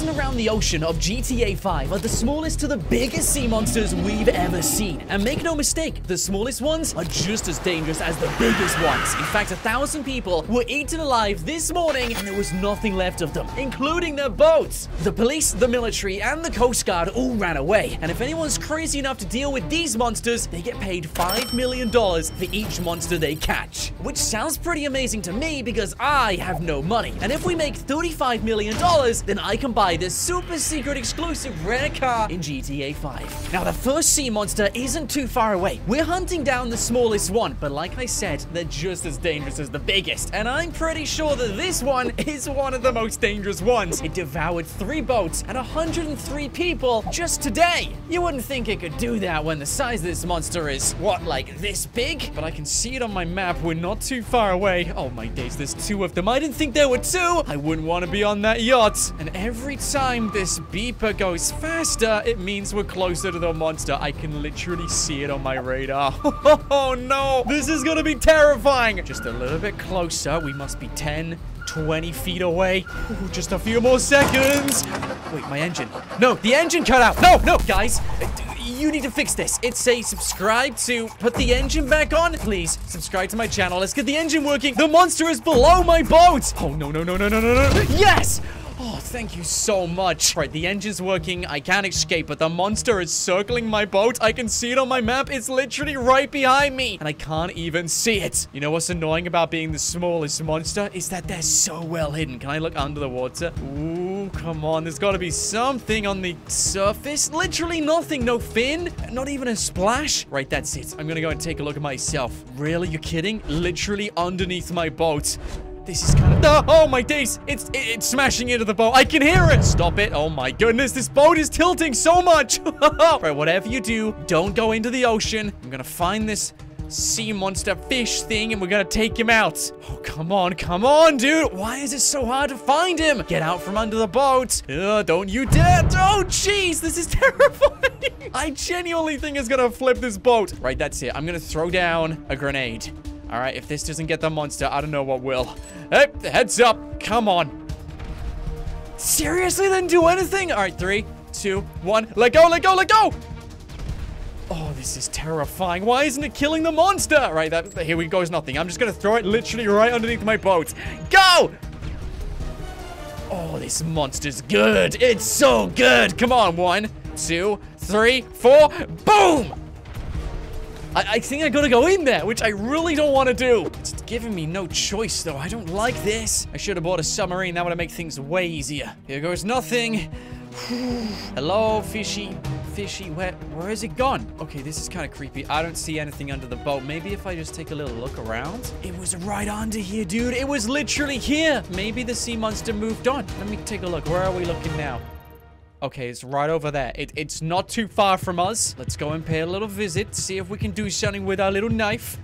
and around the ocean of GTA 5 are the smallest to the biggest sea monsters we've ever seen. And make no mistake, the smallest ones are just as dangerous as the biggest ones. In fact, 1,000 people were eaten alive this morning and there was nothing left of them, including their boats. The police, the military, and the Coast Guard all ran away. And if anyone's crazy enough to deal with these monsters, they get paid $5 million for each monster they catch. Which sounds pretty amazing to me because I have no money. And if we make $35 million, then I can buy this super secret exclusive rare car in GTA 5. Now, the first sea monster isn't too far away. We're hunting down the smallest one, but like I said, they're just as dangerous as the biggest. And I'm pretty sure that this one is one of the most dangerous ones. It devoured 3 boats and 103 people just today. You wouldn't think it could do that when the size of this monster is, what, like this big? But I can see it on my map. We're not too far away. Oh my days, there's 2 of them. I didn't think there were 2. I wouldn't want to be on that yacht. And every time this beeper goes faster, it means we're closer to the monster. I can literally see it on my radar. Oh no, this is gonna be terrifying. Just a little bit closer. We must be 10, 20 feet away. Ooh, just a few more seconds. Wait, my engine. No, the engine cut out. No, guys. You need to fix this. It says subscribe to put the engine back on. Please subscribe to my channel. Let's get the engine working. The monster is below my boat. Oh, no. Yes. Oh, thank you so much. Right, the engine's working. I can't escape, but the monster is circling my boat. I can see it on my map. It's literally right behind me, and I can't even see it. You know what's annoying about being the smallest monster is that they're so well hidden. Can I look under the water? Ooh, come on. There's got to be something on the surface. Literally nothing. No fin. Not even a splash. Right, that's it. I'm going to go and take a look at myself. Really? You're kidding? Literally underneath my boat. This is kind of... Oh, my days. It's smashing into the boat. I can hear it. Stop it. Oh, my goodness. This boat is tilting so much. Right, whatever you do, don't go into the ocean. I'm going to find this sea monster fish thing, and we're going to take him out. Oh, come on, dude. Why is it so hard to find him? Get out from under the boat. Don't you dare. Oh, jeez. This is terrifying. I genuinely think it's going to flip this boat. Right, that's it. I'm going to throw down a grenade. All right, if this doesn't get the monster, I don't know what will. Hey, heads up. Come on. Seriously, then do anything? All right, 3, 2, 1. Let go. Oh, this is terrifying. Why isn't it killing the monster? All right, here we go is nothing. I'm just going to throw it literally right underneath my boat. Go! Oh, this monster's good. It's so good. Come on, 1, 2, 3, 4. Boom! I think I gotta go in there, which I really don't want to do. It's giving me no choice, though. I don't like this. I should have bought a submarine. That would have made things way easier. Here goes nothing. Hello, fishy. Fishy, where is it gone? Okay, this is kind of creepy. I don't see anything under the boat. Maybe if I just take a little look around. It was right under here, dude. It was literally here. Maybe the sea monster moved on. Let me take a look. Where are we looking now? Okay, it's right over there. It's not too far from us. Let's go and pay a little visit, see if we can do something with our little knife.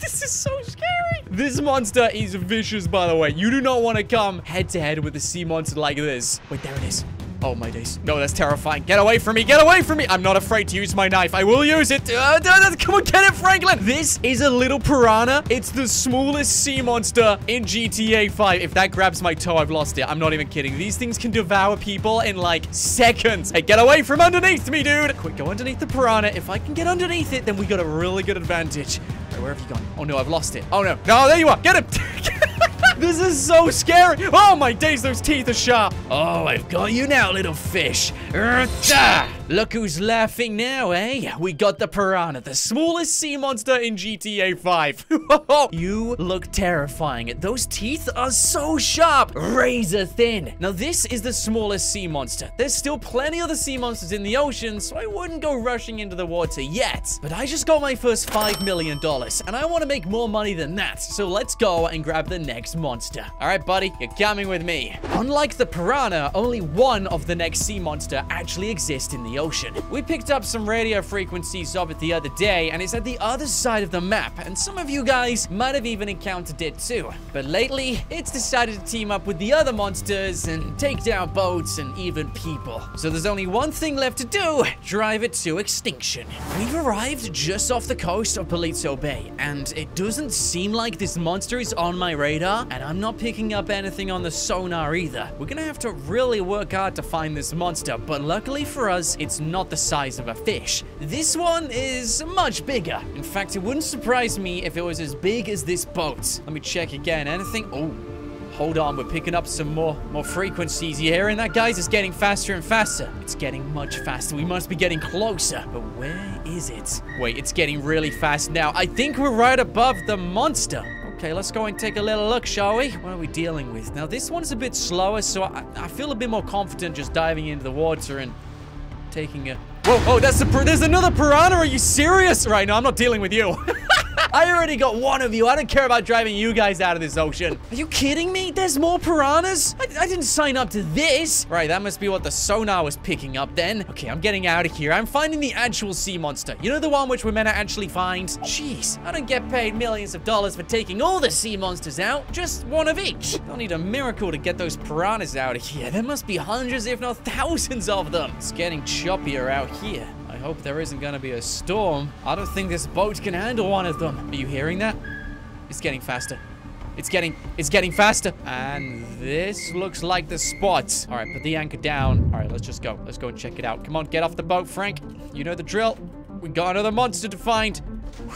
This is so scary. This monster is vicious, by the way. You do not want to come head-to-head with a sea monster like this. Wait, there it is. Oh, my days. No, that's terrifying. Get away from me. Get away from me. I'm not afraid to use my knife. I will use it. Come on, get it, Franklin. This is a little piranha. It's the smallest sea monster in GTA 5. If that grabs my toe, I've lost it. I'm not even kidding. These things can devour people in, like, seconds. Hey, get away from underneath me, dude. Quick, go underneath the piranha. If I can get underneath it, then we got a really good advantage. All right, where have you gone? Oh, no, I've lost it. Oh, no. No, there you are. Get him. This is so scary. Oh, my days, those teeth are sharp. Oh, I've got you now, little fish. Look who's laughing now, eh? We got the piranha, the smallest sea monster in GTA 5. You look terrifying. Those teeth are so sharp, razor thin. Now, this is the smallest sea monster. There's still plenty of the sea monsters in the ocean, so I wouldn't go rushing into the water yet. But I just got my first $5 million, and I want to make more money than that. So let's go and grab the next monster. All right, buddy, you're coming with me. Unlike the piranha, only one of the next sea monster actually exists in the ocean. ocean. We picked up some radio frequencies of it the other day, and it's at the other side of the map, and some of you guys might have even encountered it too. But lately, it's decided to team up with the other monsters and take down boats and even people. So there's only one thing left to do, drive it to extinction. We've arrived just off the coast of Palito Bay, and it doesn't seem like this monster is on my radar, and I'm not picking up anything on the sonar either. We're gonna have to really work hard to find this monster, but luckily for us, it's not the size of a fish. This one is much bigger. In fact, it wouldn't surprise me if it was as big as this boat. Let me check again. Anything? Oh, hold on. We're picking up some more frequencies here, and that, guys, is getting faster and faster. It's getting much faster. We must be getting closer. But where is it? Wait, it's getting really fast now. I think we're right above the monster. Okay, let's go and take a little look, shall we? What are we dealing with? Now, this one's a bit slower, so I feel a bit more confident just diving into the water and taking a... Whoa, oh, there's another piranha. Are you serious? Right, no, I'm not dealing with you. I already got one of you. I don't care about driving you guys out of this ocean. Are you kidding me? There's more piranhas? I didn't sign up to this. Right, that must be what the sonar was picking up then. Okay, I'm getting out of here. I'm finding the actual sea monster. You know, the one which we're meant to actually find? Jeez, I don't get paid millions of dollars for taking all the sea monsters out. Just one of each. I'll need a miracle to get those piranhas out of here. There must be hundreds, if not thousands of them. It's getting choppier out here. I hope there isn't gonna be a storm. I don't think this boat can handle one of them. Are you hearing that? It's getting faster. It's getting faster. And this looks like the spot. All right, put the anchor down. All right, let's just go. Let's go and check it out. Come on, get off the boat, Frank. You know the drill. We got another monster to find. Whew,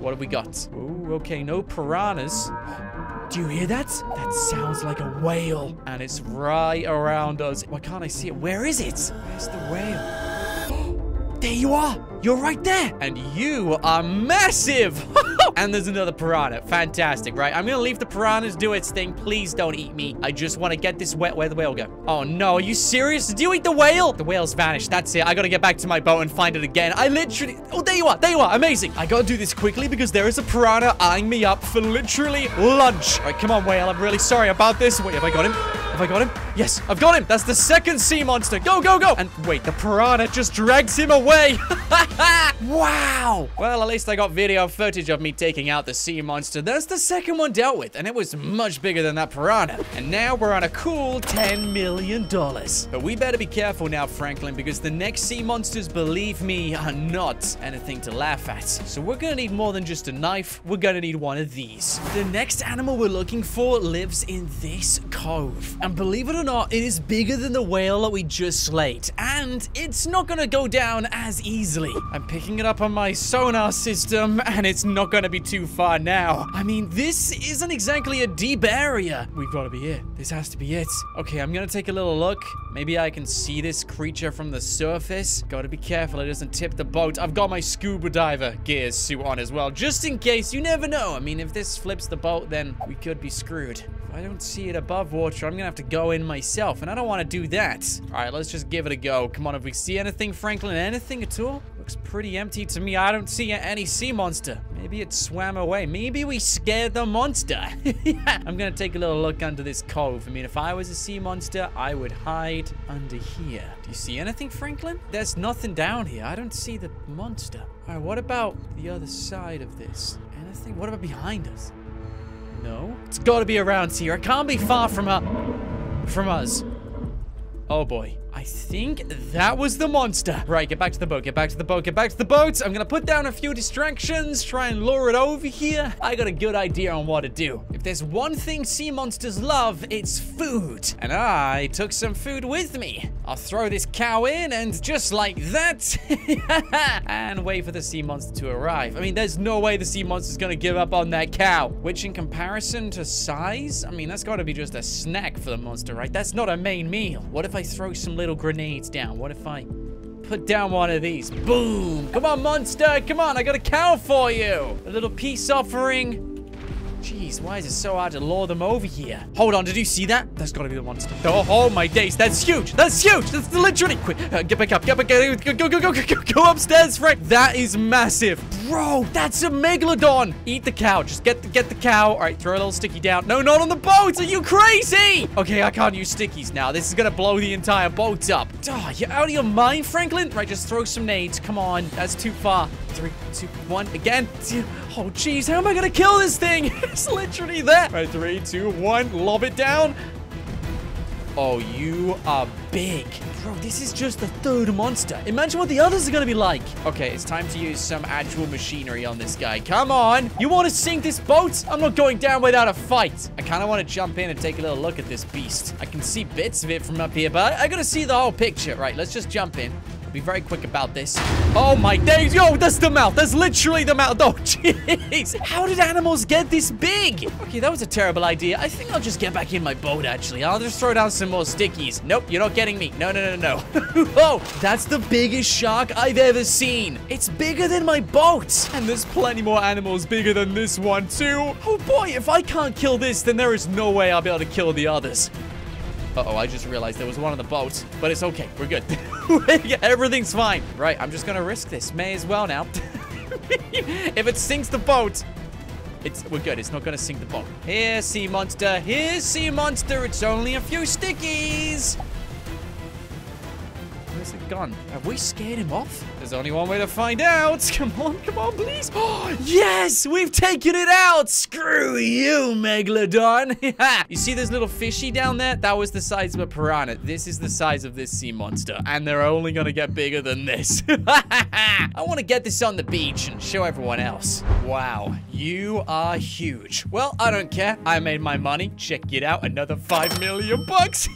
what have we got? Ooh, okay, no piranhas. Do you hear that? That sounds like a whale. And it's right around us. Why can't I see it? Where is it? Where's the whale? There you are. You're right there. And you are massive. And there's another piranha. Fantastic, right? I'm going to leave the piranhas do its thing. Please don't eat me. I just want to get this wet. Where'd the whale go? Oh, no. Are you serious? Did you eat the whale? The whale's vanished. That's it. I got to get back to my boat and find it again. I literally... Oh, there you are. There you are. Amazing. I got to do this quickly because there is a piranha eyeing me up for literally lunch. All right, come on, whale. I'm really sorry about this. Wait, have I got him? Have I got him? Yes, I've got him. That's the second sea monster. Go, go, go. And wait, the piranha just drags him away. Wow. Well, at least I got video footage of me taking out the sea monster. That's the second one dealt with, and it was much bigger than that piranha. And now we're on a cool $10 million. But we better be careful now, Franklin, because the next sea monsters, believe me, are not anything to laugh at. So we're going to need more than just a knife. We're going to need one of these. The next animal we're looking for lives in this cove. And believe it or not, it is bigger than the whale that we just slayed. And it's not going to go down as easily. I'm picking it up on my sonar system, and it's not going to be too far now. I mean, this isn't exactly a deep area. We've got to be it. This has to be it. Okay, I'm going to take a little look. Maybe I can see this creature from the surface. Got to be careful it doesn't tip the boat. I've got my scuba diver gear suit on as well, just in case. You never know. I mean, if this flips the boat, then we could be screwed. If I don't see it above water, I'm going to have to go in myself, and I don't want to do that. All right, let's just give it a go. Come on, if we see anything, Franklin, anything at all? Looks pretty empty to me. I don't see any sea monster. Maybe it swam away. Maybe we scared the monster. Yeah. I'm gonna take a little look under this cove. I mean, if I was a sea monster, I would hide under here. Do you see anything, Franklin? There's nothing down here. I don't see the monster. All right, what about the other side of this? Anything? What about behind us? No? It's gotta be around here. It can't be far from us. Oh boy. I think that was the monster. Right, get back to the boat, get back to the boat, get back to the boat. I'm gonna put down a few distractions, try and lure it over here. I got a good idea on what to do. If there's one thing sea monsters love, it's food. And I took some food with me. I'll throw this cow in and just like that, and wait for the sea monster to arrive. I mean, there's no way the sea monster's gonna give up on that cow, which in comparison to size, I mean, that's gotta be just a snack for the monster, right? That's not a main meal. What if I throw some little grenades down? What if I put down one of these? Boom! Come on, monster! Come on, I got a cow for you! A little peace offering. Jeez, why is it so hard to lure them over here? Hold on, did you see that? That's gotta be the monster. Oh my days, that's huge! That's huge! That's literally quick. Get back up, go upstairs, Frank. That is massive. Bro, that's a megalodon. Eat the cow. Just get the cow. All right, throw a little sticky down. No, not on the boat. Are you crazy? Okay, I can't use stickies now. This is gonna blow the entire boat up. Oh, you're out of your mind, Franklin. Right, just throw some nades. Come on, that's too far. 3, 2, 1, again. Oh, jeez, how am I gonna kill this thing? It's literally there. All right, 3, 2, 1, lob it down. Oh, you are big. Bro, this is just the third monster. Imagine what the others are gonna be like. Okay, it's time to use some actual machinery on this guy. Come on. You wanna sink this boat? I'm not going down without a fight. I kinda wanna jump in and take a little look at this beast. I can see bits of it from up here, but I gotta see the whole picture. Right, let's just jump in. Be very quick about this. Oh my days. Yo, that's the mouth. That's literally the mouth. Oh, jeez. How did animals get this big? Okay, that was a terrible idea. I think I'll just get back in my boat, actually. I'll just throw down some more stickies. Nope, you're not getting me. No. Oh, that's the biggest shark I've ever seen. It's bigger than my boat. And there's plenty more animals bigger than this one, too. Oh, boy, if I can't kill this, then there is no way I'll be able to kill the others. Uh-oh, I just realized there was one on the boat, but it's okay. We're good. Yeah, everything's fine. Right, I'm just gonna risk this. May as well now. If it sinks the boat, we're good. It's not gonna sink the boat. Here, sea monster. Here, sea monster. It's only a few stickies. Where's it gone? Have we scared him off? There's only one way to find out. Come on, please. Oh, yes, we've taken it out. Screw you, megalodon. You see this little fishy down there? That was the size of a piranha. This is the size of this sea monster, and they're only going to get bigger than this. I want to get this on the beach and show everyone else. Wow, you are huge. Well, I don't care. I made my money. Check it out. Another $5 million bucks.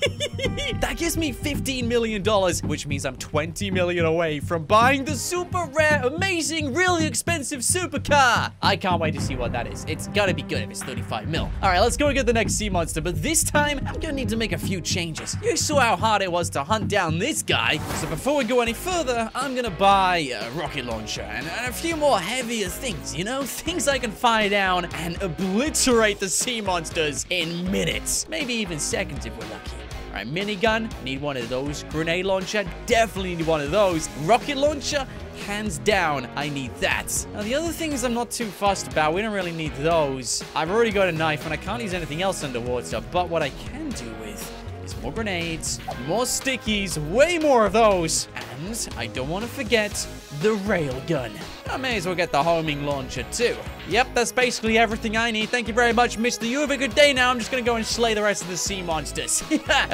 That gives me $15 million, which means I'm 20 million away from buying the super rare, amazing, really expensive supercar. I can't wait to see what that is. It's gotta be good if it's 35 mil. All right, let's go and get the next sea monster, but this time I'm gonna need to make a few changes. You saw how hard it was to hunt down this guy. So before we go any further, I'm gonna buy a rocket launcher and a few more heavier things, you know? Things I can fire down and obliterate the sea monsters in minutes. Maybe even seconds if we're lucky. All right, minigun, need one of those. Grenade launcher, definitely need one of those. Rocket launcher, hands down, I need that. Now, the other things I'm not too fussed about. We don't really need those. I've already got a knife, and I can't use anything else underwater. But what I can do with is more grenades, more stickies, way more of those. And I don't want to forget the railgun. I may as well get the homing launcher, too. Yep, that's basically everything I need. Thank you very much, mister. You have a good day now. I'm just gonna go and slay the rest of the sea monsters.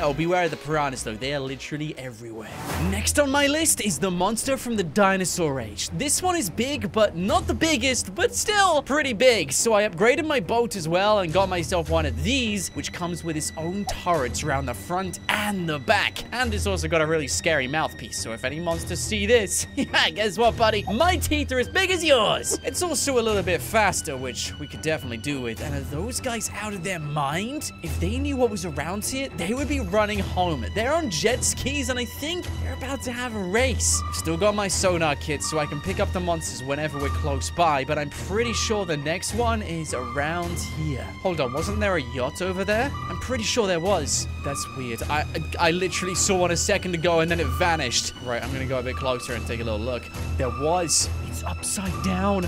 Oh, beware of the piranhas, though. They are literally everywhere. Next on my list is the monster from the dinosaur age. This one is big, but not the biggest, but still pretty big. So I upgraded my boat as well and got myself one of these, which comes with its own turrets around the front and the back. And it's also got a really scary mouthpiece. So if any monsters see this, guess what, buddy? My teeth are as big as yours. It's also a little bit faster, which we could definitely do with. And are those guys out of their mind? If they knew what was around here, they would be running home. They're on jet skis, and I think they're about to have a race. I've still got my sonar kit, so I can pick up the monsters whenever we're close by, but I'm pretty sure the next one is around here. Hold on, wasn't there a yacht over there? I'm pretty sure there was. That's weird. I literally saw one a second ago, and then it vanished. Right, I'm gonna go a bit closer and take a little look. There was. It's upside down.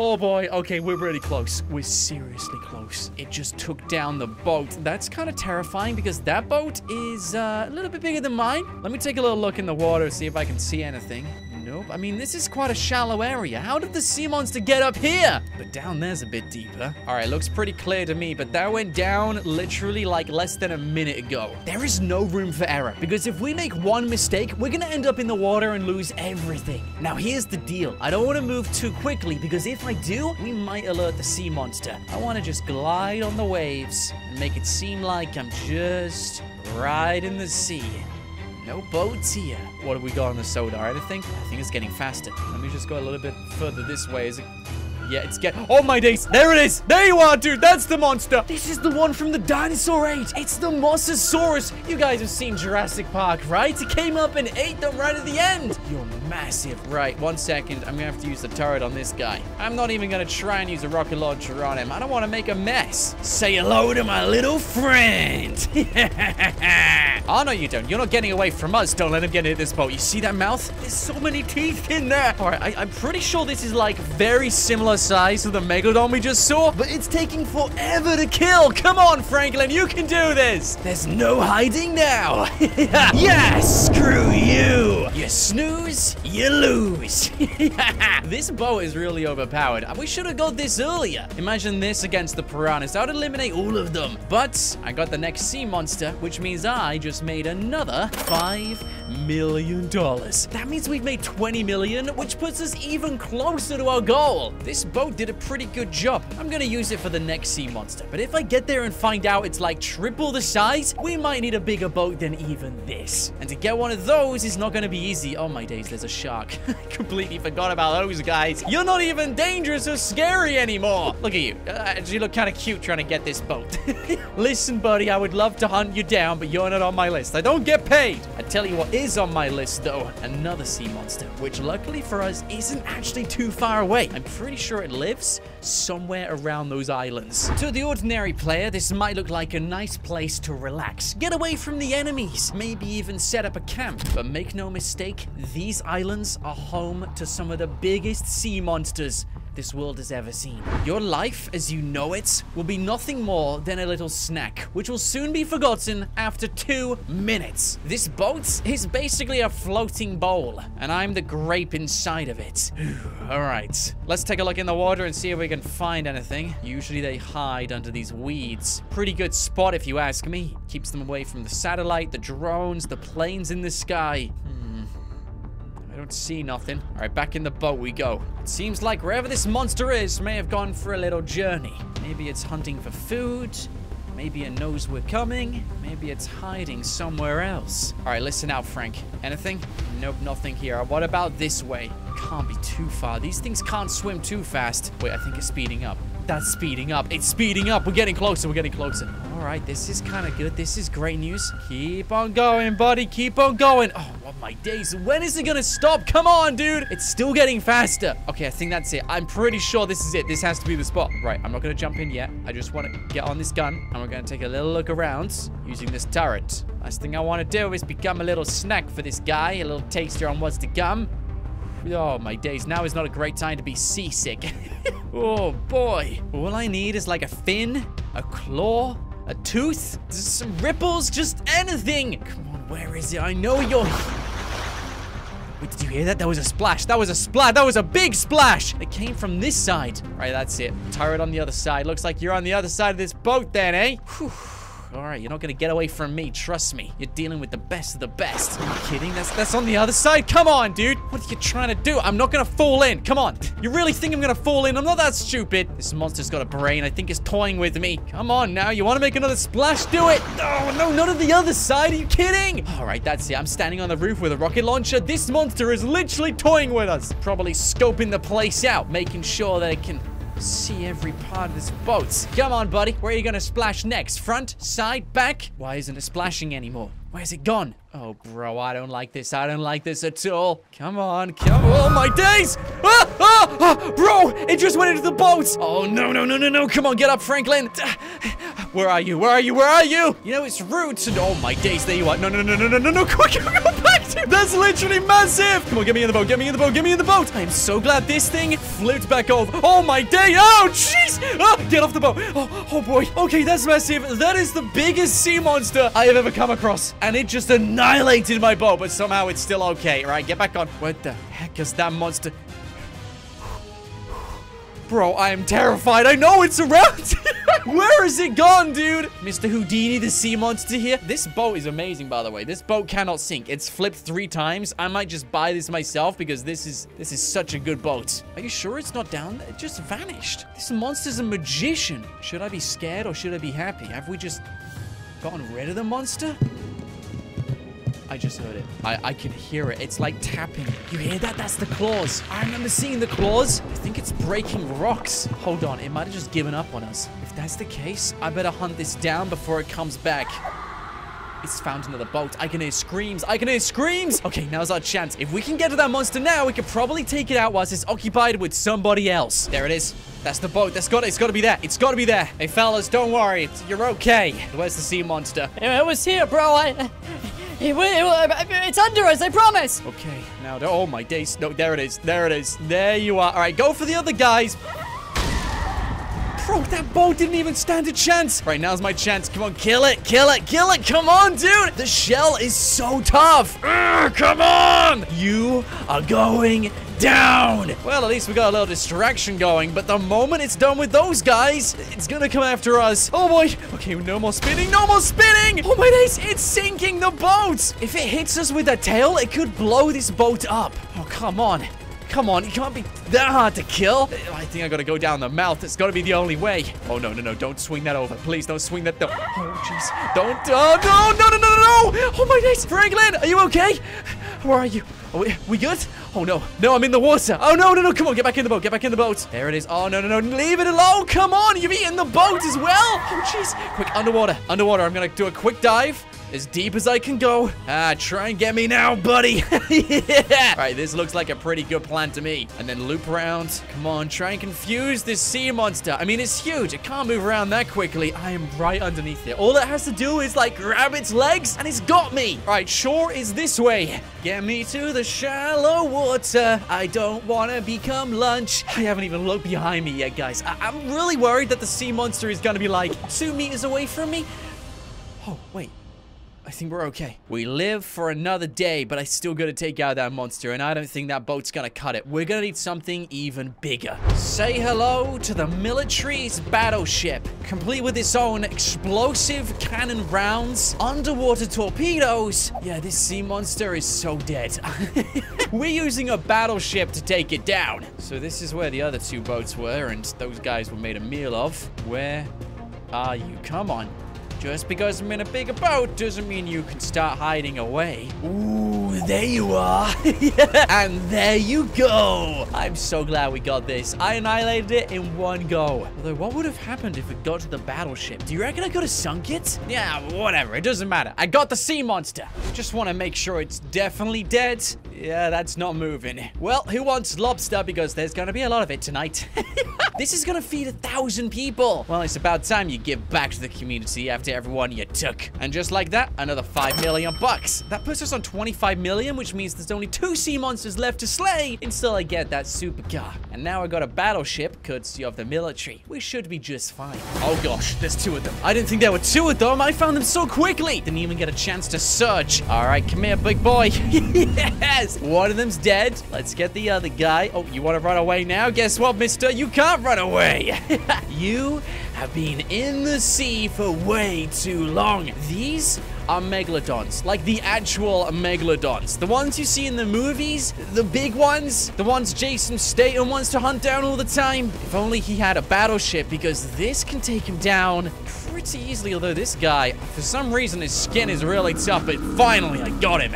Oh, boy. Okay, we're really close. We're seriously close. It just took down the boat. That's kind of terrifying because that boat is a little bit bigger than mine. Let me take a little look in the water, see if I can see anything. Nope. I mean, this is quite a shallow area. How did the sea monster get up here? But down there's a bit deeper. All right, looks pretty clear to me, but that went down literally like less than a minute ago. There is no room for error because if we make one mistake, we're going to end up in the water and lose everything. Now, here's the deal. I don't want to move too quickly because if I do, we might alert the sea monster. I want to just glide on the waves and make it seem like I'm just right in the sea. No boats here. What have we got on the soda? Anything? I think it's getting faster. Let me just go a little bit further this way. Is it... Yeah, it's get. Oh my days! There it is! There you are, dude! That's the monster! This is the one from the dinosaur age! It's the Mosasaurus! You guys have seen Jurassic Park, right? It came up and ate them right at the end! You're massive. Right, 1 second. I'm gonna have to use the turret on this guy. I'm not even gonna try and use a rocket launcher on him. I don't want to make a mess. Say hello to my little friend! Oh, no, you don't. You're not getting away from us. Don't let him get in this boat. You see that mouth? There's so many teeth in there! Alright, I'm pretty sure this is, like, very similar size to the megalodon we just saw, but it's taking forever to kill. Come on, Franklin, you can do this. There's no hiding now. Yeah, screw you. You snooze, you lose. This bow is really overpowered. We should have got this earlier. Imagine this against the piranhas. That would eliminate all of them. But I got the next sea monster, which means I just made another $5 million. That means we've made 20 million, which puts us even closer to our goal. This boat did a pretty good job. I'm gonna use it for the next sea monster, but if I get there and find out it's like triple the size, we might need a bigger boat than even this. And to get one of those is not gonna be easy. Oh my days, there's a shark. I completely forgot about those guys. You're not even dangerous or scary anymore. Look at you. You look kind of cute trying to get this boat. Listen, buddy, I would love to hunt you down, but you're not on my list. I don't get paid. I tell you what is on my list, though. Another sea monster, which luckily for us isn't actually too far away. I'm pretty sure it lives somewhere around those islands. To the ordinary player, this might look like a nice place to relax, get away from the enemies, maybe even set up a camp. But make no mistake, these islands are home to some of the biggest sea monsters this world has ever seen. Your life, as you know it, will be nothing more than a little snack, which will soon be forgotten after 2 minutes. This boat is basically a floating bowl, and I'm the grape inside of it. All right, let's take a look in the water and see if we can find anything. Usually they hide under these weeds. Pretty good spot, if you ask me. Keeps them away from the satellite, the drones, the planes in the sky. I don't see nothing. All right, back in the boat we go. It seems like wherever this monster is may have gone for a little journey. Maybe it's hunting for food. Maybe it knows we're coming. Maybe it's hiding somewhere else. All right, listen out, Frank. Anything? Nope, nothing here. What about this way? Can't be too far. These things can't swim too fast. Wait, I think it's speeding up. That's speeding up. It's speeding up. We're getting closer. We're getting closer. All right, this is kind of good. This is great news. Keep on going, buddy. Keep on going. Oh, my days. When is it gonna stop? Come on, dude. It's still getting faster. Okay, I think that's it. I'm pretty sure this is it. This has to be the spot. Right, I'm not gonna jump in yet. I just want to get on this gun, and we're gonna take a little look around using this turret. Last thing I want to do is become a little snack for this guy, a little taster on what's to come. Oh, my days. Now is not a great time to be seasick. Oh, boy. All I need is like a fin, a claw, a tooth, some ripples, just anything. Come on, where is it? I know you're here. Wait, did you hear that? That was a splash. That was a splash. That was a big splash. It came from this side. Right, that's it. Turret on the other side. Looks like you're on the other side of this boat then, eh? Whew. All right, you're not going to get away from me. Trust me. You're dealing with the best of the best. Are you kidding? That's on the other side. Come on, dude. What are you trying to do? I'm not going to fall in. Come on. You really think I'm going to fall in? I'm not that stupid. This monster's got a brain. I think it's toying with me. Come on now. You want to make another splash? Do it. Oh, no, not on the other side. Are you kidding? All right, that's it. I'm standing on the roof with a rocket launcher. This monster is literally toying with us. Probably scoping the place out, making sure that it can see every part of this boat. Come on, buddy. Where are you gonna splash next? Front? Side? Back? Why isn't it splashing anymore? Where's it gone? Oh, bro, I don't like this. I don't like this at all. Come on, come on. Oh, my days! Ah, ah, ah, bro, it just went into the boat! Oh, no, no, no, no, no. Come on, get up, Franklin. Where are you? Where are you? Where are you? You know, it's rude to... Oh, my days, there you are. No, no, no, no, no, no, no. Quick, go back to... That's literally massive! Come on, get me in the boat. Get me in the boat. Get me in the boat. I am so glad this thing flipped back over. Oh, my day. Oh, jeez! Ah, get off the boat. Oh, oh, boy. Okay, that's massive. That is the biggest sea monster I have ever come across. And it just annihilated my boat, but somehow it's still okay. All right, get back on. What the heck is that monster? Bro, I am terrified. I know it's around. Where is it gone, dude? Mr. Houdini, the sea monster here. This boat is amazing, by the way. This boat cannot sink. It's flipped 3 times. I might just buy this myself because this is such a good boat. Are you sure it's not down there? It just vanished. This monster's a magician. Should I be scared or should I be happy? Have we just gotten rid of the monster? I just heard it. I can hear it. It's like tapping. You hear that? That's the claws. I remember seeing the claws. I think it's breaking rocks. Hold on. It might have just given up on us. If that's the case, I better hunt this down before it comes back. It's found another bolt. I can hear screams. I can hear screams. Okay, now's our chance. If we can get to that monster now, we could probably take it out whilst it's occupied with somebody else. There it is. That's the boat. It's got to be there. It's got to be there. Hey, fellas, don't worry. You're okay. Where's the sea monster? It was here, bro. It's under us, I promise. Okay, now, oh my days. No, there it is. There it is. There you are. All right, go for the other guys. Bro, that boat didn't even stand a chance. Right, now's my chance. Come on, kill it, kill it, kill it. Come on, dude. The shell is so tough. Come on. You are going down. Well, at least we got a little distraction going. But the moment it's done with those guys, it's going to come after us. Oh, boy. Okay, no more spinning. No more spinning. Oh, my days. It's sinking the boat. If it hits us with that tail, it could blow this boat up. Oh, come on. Come on, it can't be that hard to kill. I think I gotta go down the mouth. It's gotta be the only way. Oh, no, no, no. Don't swing that over. Please don't swing that. No. Oh, jeez. Don't. Oh, no, no, no, no, no. Oh, my days. Franklin, are you okay? Where are you? Are we good? Oh, no. No, I'm in the water. Oh, no, no, no. Come on, get back in the boat. Get back in the boat. There it is. Oh, no, no, no. Leave it alone. Come on. You've eaten the boat as well. Oh, jeez. Quick, underwater. Underwater. I'm gonna do a quick dive. As deep as I can go. Ah, try and get me now, buddy. Yeah. All right, this looks like a pretty good plan to me. And then loop around. Come on, try and confuse this sea monster. I mean, it's huge. It can't move around that quickly. I am right underneath it. All it has to do is, like, grab its legs, and it's got me. All right, shore is this way. Get me to the shallow water. I don't want to become lunch. I haven't even looked behind me yet, guys. I'm really worried that the sea monster is going to be, like, 2 meters away from me. Oh, wait. I think we're okay. We live for another day, but I still gotta take out that monster, and I don't think that boat's gonna cut it. We're gonna need something even bigger. Say hello to the military's battleship, complete with its own explosive cannon rounds, underwater torpedoes. Yeah, this sea monster is so dead. We're using a battleship to take it down. So this is where the other two boats were, and those guys were made a meal of. Where are you? Come on. Just because I'm in a bigger boat doesn't mean you can start hiding away. Ooh, there you are. Yeah. And there you go. I'm so glad we got this. I annihilated it in one go. Although, what would have happened if it got to the battleship? Do you reckon I could have sunk it? Yeah, whatever. It doesn't matter. I got the sea monster. Just want to make sure it's definitely dead. Yeah, that's not moving. Well, who wants lobster? Because there's going to be a lot of it tonight. This is going to feed 1,000 people. Well, it's about time you give back to the community after everyone you took. And just like that, another 5 million bucks. That puts us on 25 million, which means there's only 2 sea monsters left to slay until I get that supercar. And now I got a battleship, courtesy of the military. We should be just fine. Oh gosh, there's 2 of them. I didn't think there were 2 of them. I found them so quickly. Didn't even get a chance to search. All right, come here, big boy. Yes! One of them's dead. Let's get the other guy. Oh, you want to run away now? Guess what, mister? You can't run away. You have been in the sea for way too long. These are megalodons, like the actual megalodons. The ones you see in the movies, the big ones, the ones Jason Statham wants to hunt down all the time. If only he had a battleship, because this can take him down pretty easily. Although this guy, for some reason, his skin is really tough, but finally I got him.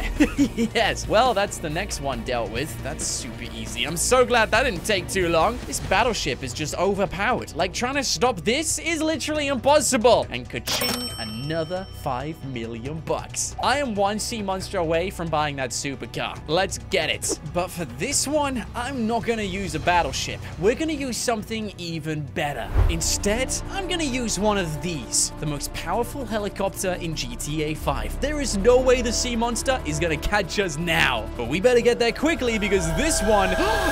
Yes. Well, that's the next one dealt with. That's super easy. I'm so glad that didn't take too long. This battleship is just overpowered. Like, trying to stop this is literally impossible. And ka-ching, another 5 million. Bucks. I am 1 sea monster away from buying that supercar. Let's get it. But for this one, I'm not gonna use a battleship. We're gonna use something even better. Instead, I'm gonna use one of these, the most powerful helicopter in GTA 5. There is no way the sea monster is gonna catch us now. But we better get there quickly, because this one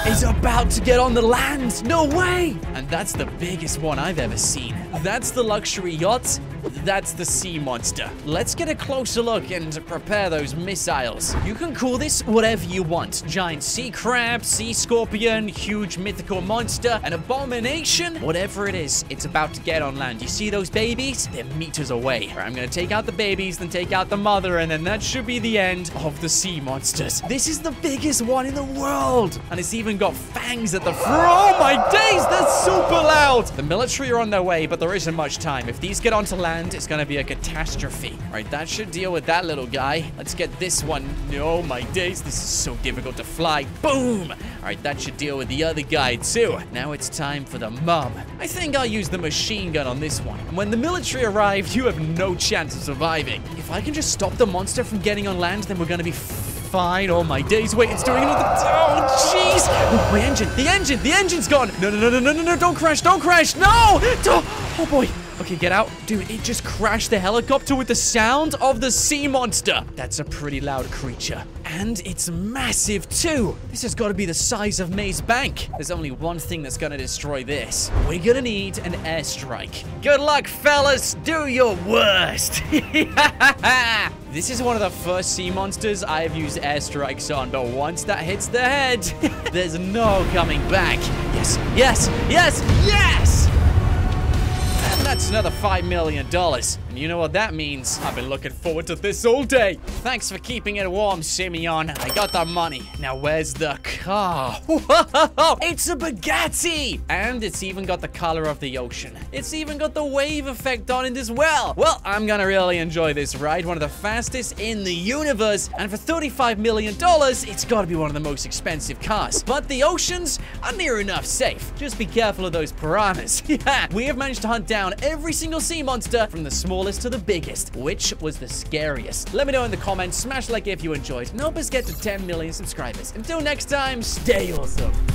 is about to get on the land. No way! And that's the biggest one I've ever seen. That's the luxury yacht. That's the sea monster. Let's get a closer look and prepare those missiles. You can call this whatever you want. Giant sea crab, sea scorpion, huge mythical monster, an abomination. Whatever it is, it's about to get on land. You see those babies? They're meters away. All right, I'm gonna take out the babies, then take out the mother, and then that should be the end of the sea monsters. This is the biggest one in the world. And it's even got fangs at the front. Oh my days, that's super loud. The military are on their way, but but there isn't much time. If these get onto land, it's gonna be a catastrophe. All right, that should deal with that little guy. Let's get this one. No, my days, this is so difficult to fly. Boom! All right, that should deal with the other guy too. Now it's time for the mob. I think I'll use the machine gun on this one. And when the military arrive, you have no chance of surviving. If I can just stop the monster from getting on land, then we're gonna be fine. Oh my days, wait, it's doing another, oh jeez. Oh, my engine, the engine's gone. No, no, no, no, no, no, no, don't crash, no! Oh boy. Okay, get out. Dude, it just crashed the helicopter with the sound of the sea monster. That's a pretty loud creature. And it's massive, too. This has got to be the size of Maze Bank. There's only one thing that's going to destroy this. We're going to need an airstrike. Good luck, fellas. Do your worst. This is one of the first sea monsters I have used airstrikes on, but once that hits the head, there's no coming back. Yes, yes, yes, yes! That's another $5 million. And you know what that means. I've been looking forward to this all day. Thanks for keeping it warm, Simeon. I got the money. Now where's the car? Whoa, it's a Bugatti! And it's even got the color of the ocean. It's even got the wave effect on it as well. Well, I'm gonna really enjoy this ride. One of the fastest in the universe. And for $35 million, it's gotta be one of the most expensive cars. But the oceans are near enough safe. Just be careful of those piranhas. Yeah, we have managed to hunt down every single sea monster, from the smallest to the biggest. Which was the scariest? Let me know in the comments. Smash like if you enjoyed. And help us get to 10 million subscribers. Until next time, stay awesome.